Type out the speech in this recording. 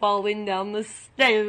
Falling down the stairs.